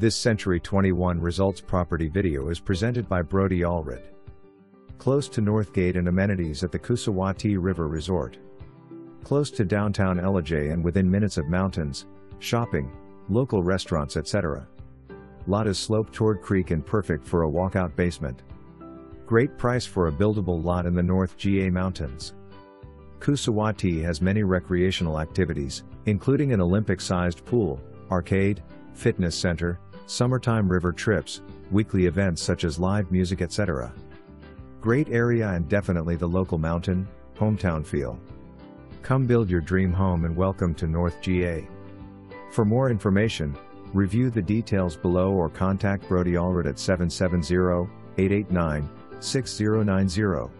This Century 21 Results property video is presented by Brodie Allred. Close to Northgate and amenities at the Coosawattee River Resort. Close to downtown Ellijay and within minutes of mountains, shopping, local restaurants, etc. Lot is sloped toward creek and perfect for a walkout basement. Great price for a buildable lot in the North GA Mountains. Coosawattee has many recreational activities, including an Olympic-sized pool, arcade, fitness center, summertime river trips, weekly events such as live music, etc. Great area and definitely the local mountain, hometown feel. Come build your dream home and welcome to North GA. For more information, review the details below or contact Brodie Allred at 770-889-6090.